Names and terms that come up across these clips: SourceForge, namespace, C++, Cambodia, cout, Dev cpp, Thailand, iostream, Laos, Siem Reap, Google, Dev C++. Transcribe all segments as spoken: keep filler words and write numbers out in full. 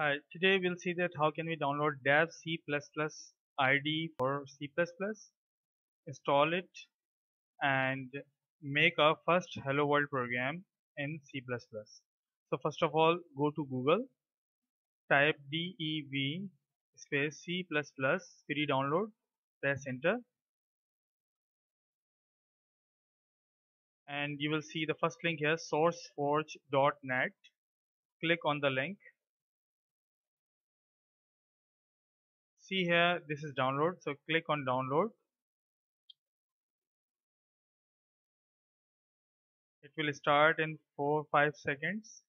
Hi, today we'll see that how can we download Dev C plus plus I D for C plus plus, install it, and make our first hello world program in C plus plus. So first of all, go to Google, type dev space C plus plus free download, press enter, and you will see the first link here, sourceforge dot net. Click on the link. See here, this is download, so click on download. It will start in four to five seconds.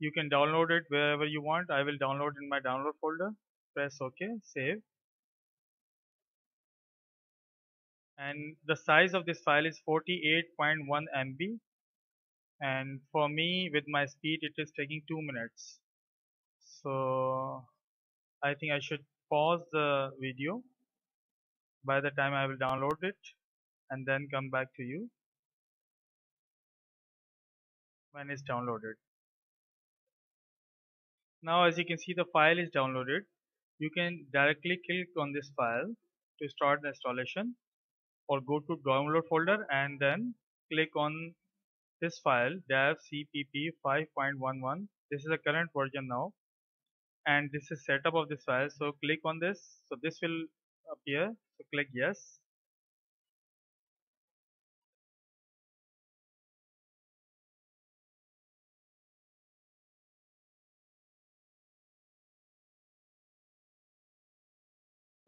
You can download it wherever you want. I will download in my download folder. Press OK, save. And the size of this file is forty-eight point one M B. And for me, with my speed, it is taking two minutes. So I think I should pause the video. By the time I will download it and then come back to you when it's downloaded. Now, as you can see, the file is downloaded. You can directly click on this file to start the installation, or go to download folder and then click on this file, dev cpp five point one one. This is the current version now, and this is setup of this file. So click on this. So this will appear. So click yes.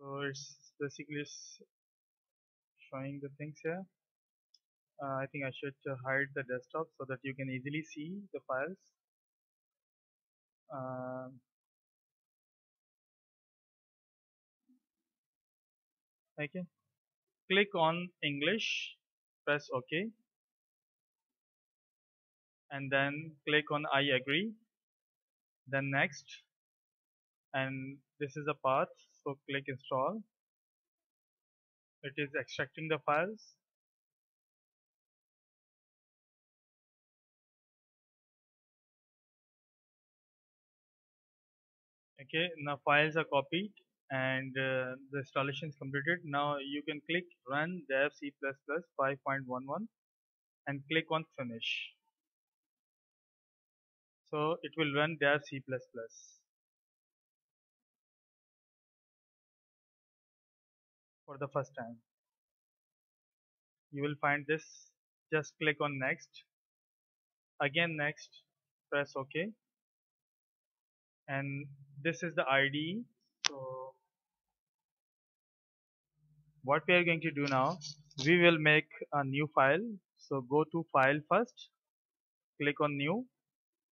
So it's basically showing the things here. Uh, I think I should hide the desktop so that you can easily see the files. Um, okay. Click on English, press OK, and then click on I agree. Then next, and this is the path. So click install. It is extracting the files. Okay, now files are copied and uh, the installation is completed. Now you can click run dev C plus plus five point one one and click on finish. So it will run dev C plus plus. For the first time, you will find this. Just click on next, again next, press OK, and this is the I D E. So what we are going to do now, we will make a new file. So go to file first, click on new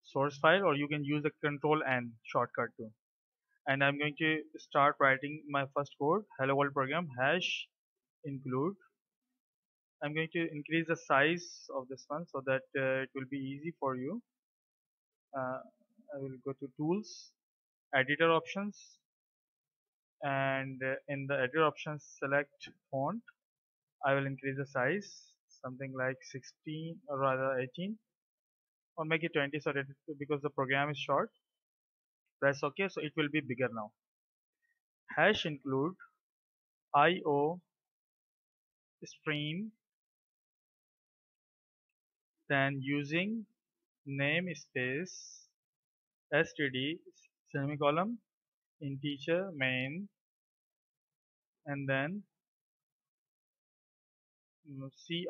source file, or you can use the control N shortcut too. And I'm going to start writing my first code, hello world program, hash include. I'm going to increase the size of this one so that uh, it will be easy for you. Uh, I will go to tools, editor options, and uh, in the editor options select font. I will increase the size, something like sixteen or rather eighteen, or make it twenty so that it, because the program is short. Press OK, so it will be bigger now. Hash include iostream, then using namespace std semicolon integer main, and then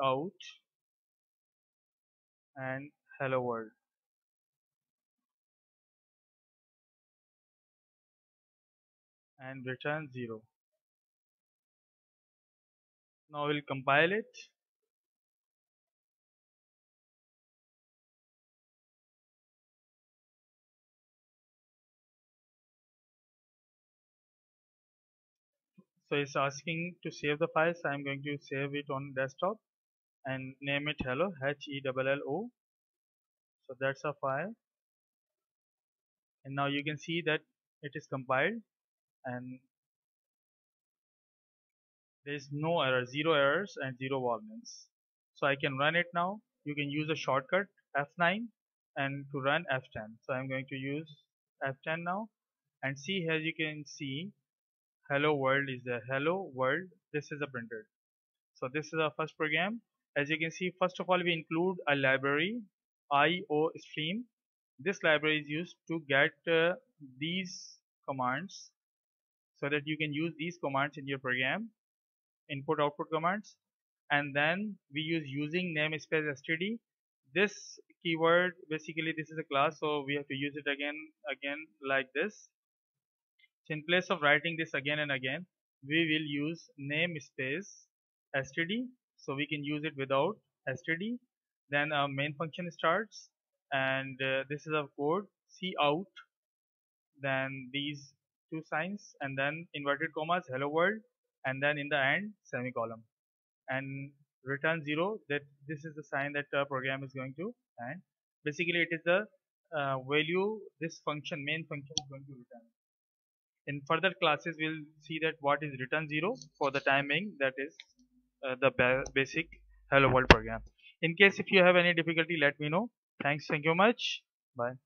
cout and hello world. And return zero. Now we'll compile it. So it's asking to save the files. I'm going to save it on desktop and name it hello, H E L L O. So that's our file. And now you can see that it is compiled. And There is no error, zero errors and zero warnings. So I can run it now. You can use the shortcut F nine and to run F ten. So I'm going to use F ten now, and see, as you can see, hello world is there. Hello world, this is a printer. So this is our first program. As you can see, first of all, we include a library, iostream. This library is used to get uh, these commands, so that you can use these commands in your program, input output commands. And then we use using namespace std. This keyword, basically this is a class, so we have to use it again again like this. So in place of writing this again and again, we will use namespace std, so we can use it without std. Then our main function starts, and uh, this is our code, cout, then these two signs, and then inverted commas, hello world, and then in the end semicolon, and return zero. That this is the sign that our program is going to end. Basically it is the uh, value this function, main function, is going to return. In further classes we'll see that what is return zero. For the time being, that is uh, the ba basic hello world program. In case if you have any difficulty, let me know. Thanks, thank you much. Bye.